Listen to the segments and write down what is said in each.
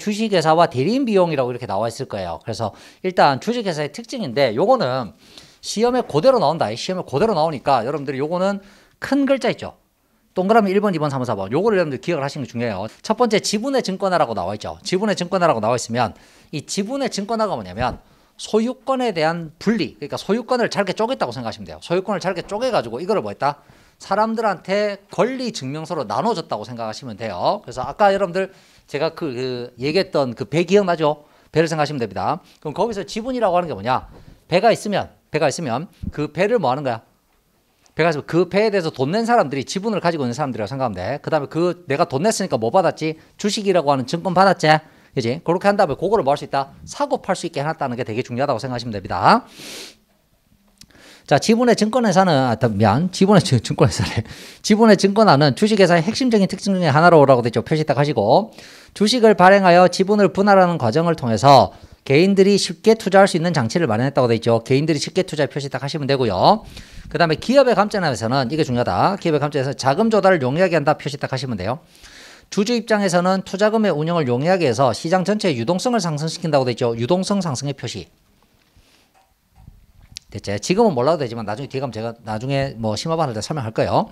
주식회사와 대리인 비용이라고 이렇게 나와 있을 거예요. 그래서 일단 주식회사의 특징인데 요거는 시험에 그대로 나온다. 시험에 그대로 나오니까 여러분들이 요거는 큰 글자 있죠. 동그라미 1번, 2번, 3번, 4번. 요거를 여러분들 기억을 하시는 게 중요해요. 첫 번째 지분의 증권화라고 나와 있죠. 지분의 증권화라고 나와 있으면 이 지분의 증권화가 뭐냐면 소유권에 대한 분리. 그러니까 소유권을 잘게 쪼갰다고 생각하시면 돼요. 소유권을 잘게 쪼개가지고 이거를 뭐 했다? 사람들한테 권리 증명서로 나눠줬다고 생각하시면 돼요. 그래서 아까 여러분들 제가 그 얘기했던 그 배 기억나죠? 배를 생각하시면 됩니다. 그럼 거기서 지분이라고 하는 게 뭐냐? 배가 있으면 그 배를 뭐 하는 거야? 배가 있으면 그 배에 대해서 돈 낸 사람들이 지분을 가지고 있는 사람들이라고 생각하면 돼. 그 다음에 그 내가 돈 냈으니까 뭐 받았지? 주식이라고 하는 증권 받았지? 그지? 그렇게 한 다음에 그거를 뭐 할 수 있다? 사고 팔 수 있게 해놨다는 게 되게 중요하다고 생각하시면 됩니다. 자, 지분의 증권화는 주식회사의 핵심적인 특징 중에 하나로라고 되죠. 표시 딱 하시고, 주식을 발행하여 지분을 분할하는 과정을 통해서 개인들이 쉽게 투자할 수 있는 장치를 마련했다고 되어 있죠. 개인들이 쉽게 투자 표시 딱 하시면 되고요. 그 다음에 기업의 감점에서는 이게 중요하다. 기업의 감점에서 자금 조달을 용이하게 한다. 표시 딱 하시면 돼요. 주주 입장에서는 투자금의 운영을 용이하게 해서 시장 전체의 유동성을 상승시킨다고 되어 있죠. 유동성 상승의 표시. 됐지? 지금은 몰라도 되지만 나중에 뒤에 가면 제가 나중에 뭐 심화반을 때 설명할 거예요.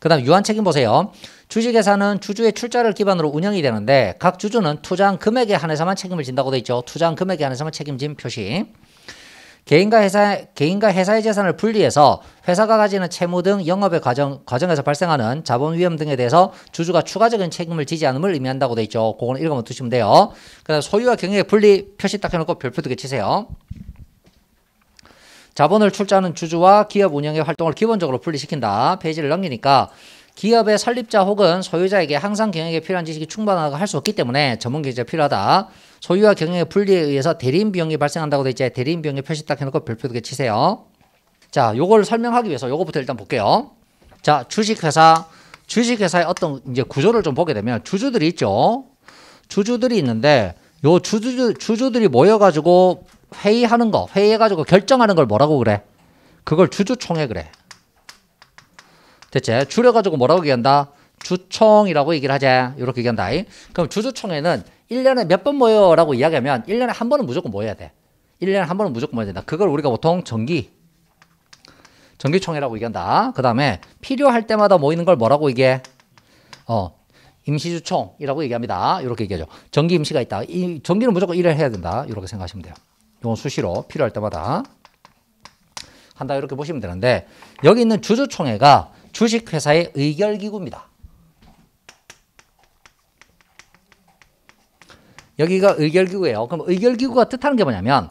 그 다음 유한책임 보세요. 주식회사는 주주의 출자를 기반으로 운영이 되는데 각 주주는 투자한 금액에 한해서만 책임을 진다고 되어 있죠. 투자한 금액에 한해서만 책임진 표시. 개인과 회사의 재산을 분리해서 회사가 가지는 채무 등 영업의 과정에서 발생하는 자본 위험 등에 대해서 주주가 추가적인 책임을 지지 않음을 의미한다고 되어 있죠. 그거는 읽어만 두시면 돼요. 그 다음 소유와 경영의 분리 표시 딱 해놓고 별표 두 개 치세요. 자본을 출자하는 주주와 기업 운영의 활동을 기본적으로 분리시킨다. 페이지를 넘기니까 기업의 설립자 혹은 소유자에게 항상 경영에 필요한 지식이 충분하게 할 수 없기 때문에 전문 기술이 필요하다. 소유와 경영의 분리에 의해서 대리인 비용이 발생한다고 돼 있지. 대리인 비용의 표시 딱 해놓고 별표 두 개 치세요. 자, 요걸 설명하기 위해서 요거부터 일단 볼게요. 자, 주식회사의 어떤 이제 구조를 좀 보게 되면 주주들이 있죠. 주주들이 있는데 요 주주들이 모여가지고 회의하는 거, 회의해가지고 결정하는 걸 뭐라고 그래? 그걸 주주총회 그래. 대체 줄여가지고 뭐라고 얘기한다? 주총이라고 얘기를 하자. 이렇게 얘기한다. 그럼 주주총회는 1년에 몇 번 모여라고 이야기하면 1년에 한 번은 무조건 모여야 돼. 1년에 한 번은 무조건 모여야 된다. 그걸 우리가 보통 정기총회라고 얘기한다. 그 다음에 필요할 때마다 모이는 걸 뭐라고 얘기해? 임시주총이라고 얘기합니다. 이렇게 얘기하죠. 정기 임시가 있다. 이 정기는 무조건 1회 해야 된다. 이렇게 생각하시면 돼요. 이건 수시로 필요할 때마다 한다. 이렇게 보시면 되는데 여기 있는 주주총회가 주식회사의 의결기구입니다. 여기가 의결기구예요. 그럼 의결기구가 뜻하는 게 뭐냐면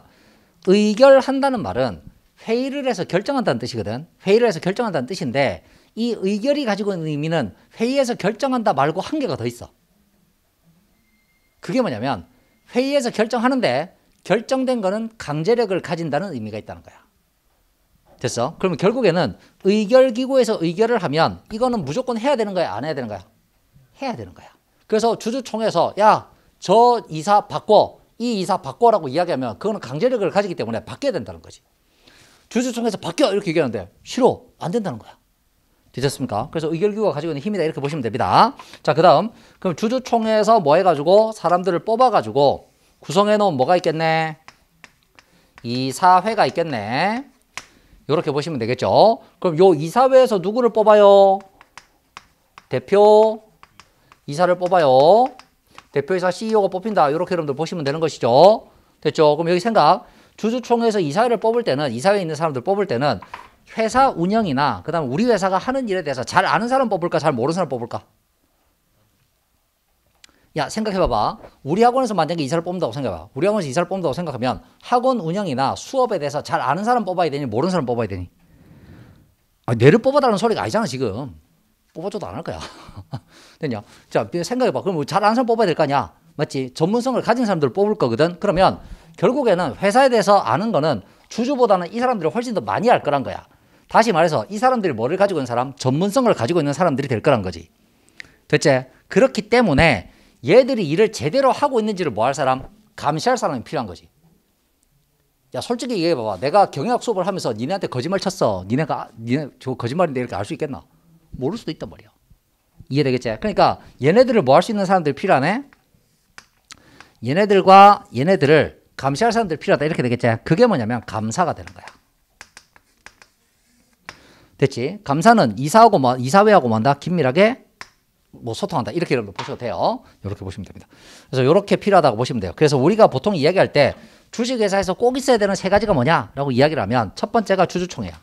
의결한다는 말은 회의를 해서 결정한다는 뜻이거든. 회의를 해서 결정한다는 뜻인데 이 의결이 가지고 있는 의미는 회의에서 결정한다 말고 한 개가 더 있어. 그게 뭐냐면 회의에서 결정하는데 결정된 거는 강제력을 가진다는 의미가 있다는 거야. 됐어? 그러면 결국에는 의결기구에서 의결을 하면 이거는 무조건 해야 되는 거야? 안 해야 되는 거야? 해야 되는 거야. 그래서 주주총회에서 야, 저 이사 바꿔, 이 이사 바꿔라고 이야기하면 그거는 강제력을 가지기 때문에 바뀌어야 된다는 거지. 주주총회에서 바뀌어 이렇게 얘기하는데 싫어, 안 된다는 거야. 되셨습니까? 그래서 의결기구가 가지고 있는 힘이다. 이렇게 보시면 됩니다. 자, 그 다음 그럼 주주총회에서 뭐 해가지고 사람들을 뽑아가지고 구성해놓은 뭐가 있겠네? 이사회가 있겠네. 이렇게 보시면 되겠죠. 그럼 요 이사회에서 누구를 뽑아요? 대표 이사를 뽑아요. 대표이사 CEO가 뽑힌다. 이렇게 여러분들 보시면 되는 것이죠. 됐죠? 그럼 여기 생각. 주주총회에서 이사회를 뽑을 때는, 이사회에 있는 사람들 뽑을 때는 회사 운영이나 그 다음에 우리 회사가 하는 일에 대해서 잘 아는 사람 뽑을까? 잘 모르는 사람 뽑을까? 야, 생각해봐봐. 우리 학원에서 만약에 이사를 뽑는다고 생각해봐. 우리 학원에서 이사를 뽑는다고 생각하면 학원 운영이나 수업에 대해서 잘 아는 사람 뽑아야 되니 모르는 사람 뽑아야 되니? 아, 뇌를 뽑아달라는 소리가 아니잖아 지금. 뽑아줘도 안 할 거야. 됐냐? 자, 생각해봐. 그럼 잘 아는 사람 뽑아야 될 거 아니야. 맞지? 전문성을 가진 사람들을 뽑을 거거든. 그러면 결국에는 회사에 대해서 아는 거는 주주보다는 이 사람들이 훨씬 더 많이 알 거란 거야. 다시 말해서 이 사람들이 뭐를 가지고 있는 사람? 전문성을 가지고 있는 사람들이 될 거란 거지. 됐지? 그렇기 때문에 얘들이 일을 제대로 하고 있는지를 뭐 할 사람? 감시할 사람이 필요한 거지. 야, 솔직히 얘기해봐봐. 내가 경영학 수업을 하면서 니네한테 거짓말 쳤어. 니네 저 거짓말인데 이렇게 알 수 있겠나? 모를 수도 있단 말이야. 이해되겠지? 그러니까 얘네들을 뭐 할 수 있는 사람들이 필요하네? 얘네들과 얘네들을 감시할 사람들 필요하다 이렇게 되겠지. 그게 뭐냐면 감사가 되는 거야. 됐지? 감사는 이사하고 뭐, 이사회하고 뭐한다? 긴밀하게 뭐 소통한다. 이렇게 보셔도 돼요. 이렇게 보시면 됩니다. 그래서 이렇게 필요하다고 보시면 돼요. 그래서 우리가 보통 이야기할 때 주식회사에서 꼭 있어야 되는 세 가지가 뭐냐라고 이야기를 하면 첫 번째가 주주총회야.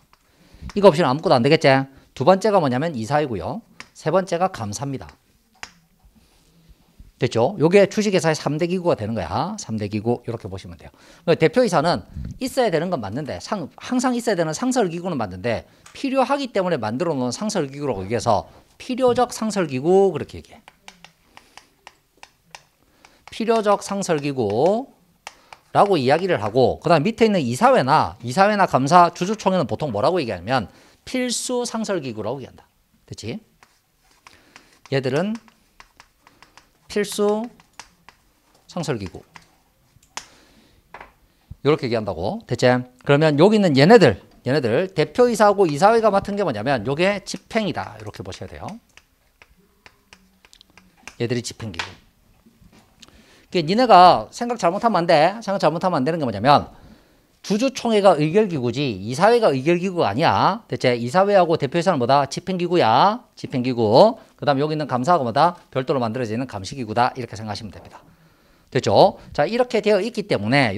이거 없이는 아무것도 안 되겠지? 두 번째가 뭐냐면 이사회고요. 세 번째가 감사입니다. 됐죠? 요게 주식회사의 3대 기구가 되는 거야. 3대 기구 이렇게 보시면 돼요. 대표이사는 있어야 되는 건 맞는데 항상 있어야 되는 상설기구는 맞는데 필요하기 때문에 만들어 놓은 상설기구라고 얘기해서 필요적 상설기구 그렇게 얘기해. 필요적 상설기구라고 이야기를 하고 그 다음 밑에 있는 이사회나 감사, 주주총회는 보통 뭐라고 얘기하냐면 필수 상설기구라고 얘기한다. 됐지? 얘들은 필수 상설기구 이렇게 얘기한다고. 됐지? 그러면 여기 있는 얘네들 대표이사하고 이사회가 맡은 게 뭐냐면 요게 집행이다 이렇게 보셔야 돼요. 얘들이 집행기구. 그러니까 니네가 생각 잘못하면 안 되는 게 뭐냐면 주주총회가 의결기구지 이사회가 의결기구가 아니야. 대체 이사회하고 대표이사는 뭐다? 집행기구야. 집행기구. 그 다음 여기 있는 감사하고 뭐다? 별도로 만들어지는 감시기구다. 이렇게 생각하시면 됩니다. 됐죠? 자, 이렇게 되어 있기 때문에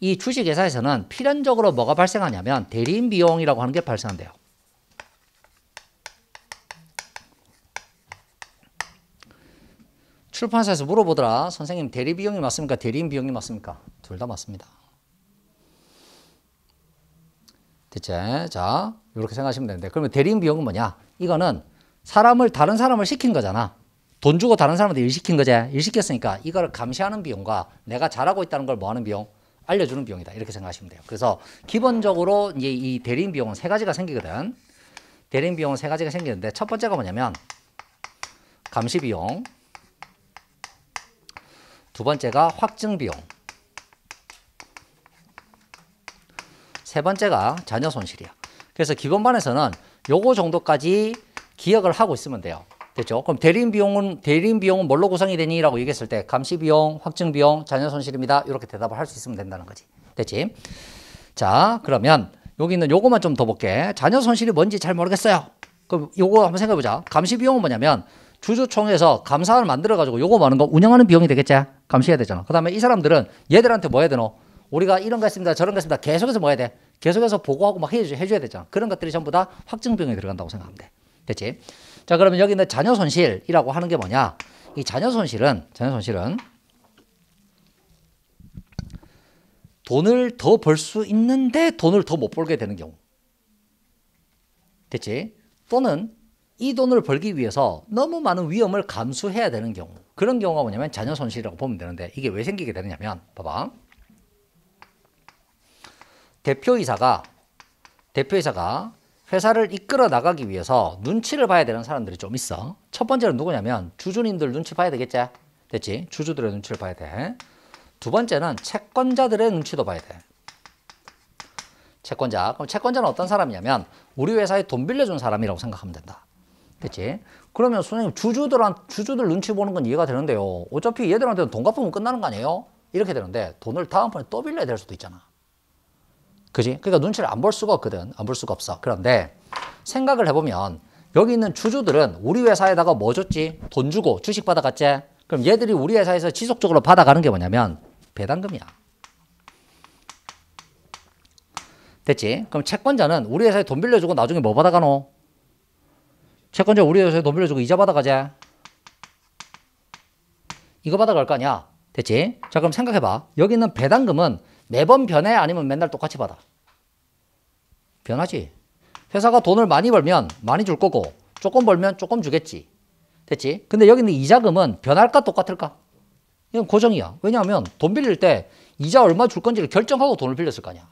이 주식회사에서는 필연적으로 뭐가 발생하냐면 대리인 비용이라고 하는 게 발생한대요. 출판사에서 물어보더라. 선생님 대리 비용이 맞습니까? 대리인 비용이 맞습니까? 둘 다 맞습니다. 됐지? 자, 이렇게 생각하시면 되는데 그러면 대리인 비용은 뭐냐? 이거는 다른 사람을 시킨 거잖아. 돈 주고 다른 사람한테 일 시킨 거지. 일 시켰으니까 이거를 감시하는 비용과 내가 잘하고 있다는 걸 뭐 하는 비용? 알려주는 비용이다. 이렇게 생각하시면 돼요. 그래서 기본적으로 이제 이 대리인 비용은 세 가지가 생기거든. 대리인 비용은 세 가지가 생기는데 첫 번째가 뭐냐면 감시 비용, 두 번째가 확증 비용, 세 번째가 자녀 손실이야. 그래서 기본반에서는 요거 정도까지 기억을 하고 있으면 돼요. 됐죠? 그럼 대리인 비용은 뭘로 구성이 되니? 라고 얘기했을 때 감시 비용, 확증 비용, 자녀 손실입니다. 이렇게 대답을 할 수 있으면 된다는 거지. 됐지? 자, 그러면 여기 있는 요거만 좀 더 볼게. 자녀 손실이 뭔지 잘 모르겠어요. 그럼 요거 한번 생각해 보자. 감시 비용은 뭐냐면 주주총회에서 감사안을 만들어 가지고 요거 많은 거 운영하는 비용이 되겠지? 감시해야 되잖아. 그 다음에 이 사람들은 얘들한테 뭐 해야 되노? 우리가 이런 거 했습니다, 저런 거 했습니다. 계속해서 뭐 해야 돼? 계속해서 보고하고 막 해줘야 되잖아. 그런 것들이 전부 다 확증비용에 들어간다고 생각하면 돼. 됐지? 자, 그러면 여기 있는 자녀 손실이라고 하는 게 뭐냐? 이 자녀 손실은 돈을 더 벌 수 있는데 돈을 더 못 벌게 되는 경우. 됐지? 또는 이 돈을 벌기 위해서 너무 많은 위험을 감수해야 되는 경우. 그런 경우가 뭐냐면 자녀 손실이라고 보면 되는데 이게 왜 생기게 되느냐면 봐봐. 대표이사가 회사를 이끌어 나가기 위해서 눈치를 봐야 되는 사람들이 좀 있어. 첫 번째는 누구냐면 주주님들 눈치 봐야 되겠지? 됐지? 주주들의 눈치를 봐야 돼. 두 번째는 채권자들의 눈치도 봐야 돼. 채권자. 그럼 채권자는 어떤 사람이냐면 우리 회사에 돈 빌려준 사람이라고 생각하면 된다. 됐지? 그러면 선생님 주주들 눈치 보는 건 이해가 되는데요. 어차피 얘들한테는 돈 갚으면 끝나는 거 아니에요? 이렇게 되는데 돈을 다음번에 또 빌려야 될 수도 있잖아. 그지? 그러니까 눈치를 안 볼 수가 없거든. 안 볼 수가 없어. 그런데 생각을 해보면 여기 있는 주주들은 우리 회사에다가 뭐 줬지? 돈 주고 주식 받아갔지? 그럼 얘들이 우리 회사에서 지속적으로 받아가는 게 뭐냐면 배당금이야. 됐지? 그럼 채권자는 우리 회사에 돈 빌려주고 나중에 뭐 받아가노? 채권자 우리 회사에 돈 빌려주고 이자 받아가지? 이거 받아갈 거 아니야? 됐지? 자, 그럼 생각해봐. 여기 있는 배당금은 매번 변해? 아니면 맨날 똑같이 받아? 변하지. 회사가 돈을 많이 벌면 많이 줄 거고 조금 벌면 조금 주겠지. 됐지? 근데 여기 있는 이자금은 변할까 똑같을까? 이건 고정이야. 왜냐하면 돈 빌릴 때 이자 얼마 줄 건지를 결정하고 돈을 빌렸을 거 아니야.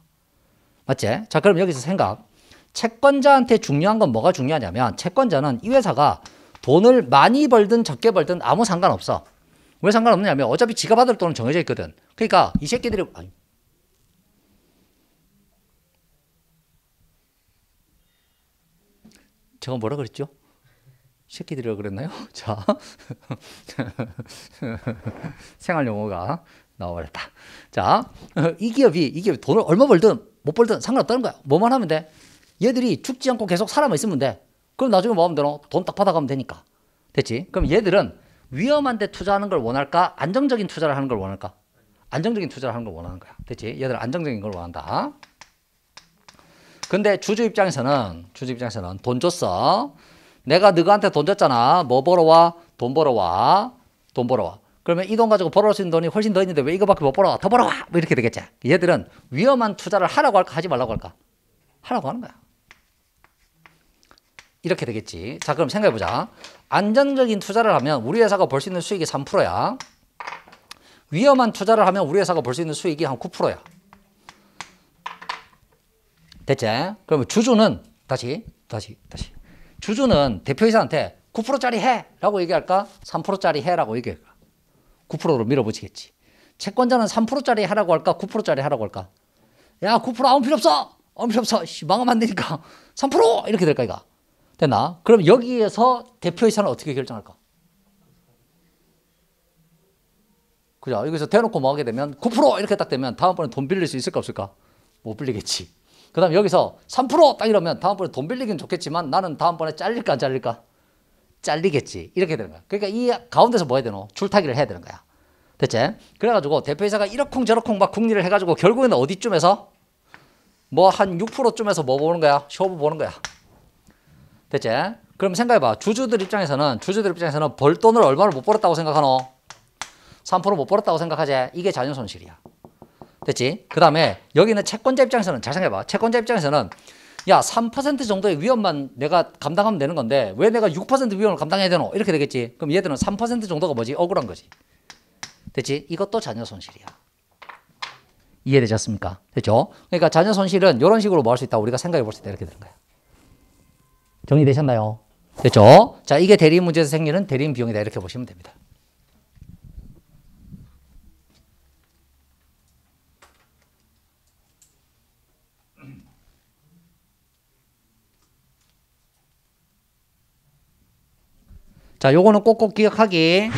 맞지? 자, 그럼 여기서 생각. 채권자한테 중요한 건 뭐가 중요하냐면 채권자는 이 회사가 돈을 많이 벌든 적게 벌든 아무 상관없어. 왜 상관없느냐면 어차피 지가 받을 돈은 정해져 있거든. 그러니까 이 새끼들이... 제가 뭐라 그랬죠? 새끼들이라고 그랬나요? 자, 생활용어가 나와버렸다. 자, 이 기업이 돈을 얼마 벌든 못 벌든 상관없다는 거야. 뭐만 하면 돼. 얘들이 죽지 않고 계속 살아만 있으면 돼. 그럼 나중에 뭐 하면 되노? 돈 딱 받아가면 되니까. 됐지? 그럼 얘들은 위험한 데 투자하는 걸 원할까? 안정적인 투자를 하는 걸 원할까? 안정적인 투자를 하는 걸 원하는 거야. 됐지? 얘들은 안정적인 걸 원한다. 근데 주주 입장에서는 돈 줬어. 내가 너한테 돈 줬잖아. 뭐 벌어와? 돈 벌어와. 돈 벌어와. 그러면 이 돈 가지고 벌어올 수 있는 돈이 훨씬 더 있는데 왜 이거밖에 못 벌어와? 더 벌어와! 뭐 이렇게 되겠지. 얘들은 위험한 투자를 하라고 할까? 하지 말라고 할까? 하라고 하는 거야. 이렇게 되겠지. 자, 그럼 생각해보자. 안정적인 투자를 하면 우리 회사가 벌 수 있는 수익이 3%야. 위험한 투자를 하면 우리 회사가 벌 수 있는 수익이 한 9%야. 됐지? 그러면 주주는 다시 주주는 대표이사한테 9%짜리 해! 라고 얘기할까? 3%짜리 해! 라고 얘기할까? 9%로 밀어붙이겠지. 채권자는 3%짜리 하라고 할까? 9%짜리 하라고 할까? 야, 9% 아무 필요 없어! 아무 필요 없어! 씨, 망하면 안 되니까! 3%! 이렇게 될까, 이거? 됐나? 그럼 여기에서 대표이사는 어떻게 결정할까? 그죠? 여기서 대놓고 뭐 하게 되면 9% 이렇게 딱 되면 다음번에 돈 빌릴 수 있을까, 없을까? 못 빌리겠지. 그 다음에 여기서 3% 딱 이러면 다음번에 돈 빌리긴 좋겠지만 나는 다음번에 잘릴까 안 잘릴까? 잘리겠지. 이렇게 되는 거야. 그러니까 이 가운데서 뭐 해야 되노? 줄타기를 해야 되는 거야. 됐지? 그래가지고 대표이사가 이러쿵저러쿵 막 궁리를 해가지고 결국에는 어디쯤에서? 뭐 한 6%쯤에서 뭐 보는 거야? 쇼부 보는 거야. 됐지? 그럼 생각해봐. 주주들 입장에서는 벌 돈을 얼마를 못 벌었다고 생각하노? 3% 못 벌었다고 생각하지? 이게 자녀손실이야. 됐지? 그 다음에 여기는 채권자 입장에서는 잘 생각해봐. 채권자 입장에서는 야 3% 정도의 위험만 내가 감당하면 되는 건데 왜 내가 6% 위험을 감당해야 되노? 이렇게 되겠지. 그럼 얘들은 3% 정도가 뭐지? 억울한 거지. 됐지? 이것도 자녀손실이야. 이해되셨습니까? 됐죠? 그러니까 자녀손실은 이런 식으로 뭐 할 수 있다고 우리가 생각해 볼 수 있다. 이렇게 되는 거야. 정리되셨나요? 됐죠? 자, 이게 대리인 문제에서 생기는 대리인 비용이다. 이렇게 보시면 됩니다. 자, 요거는 꼭꼭 기억하기.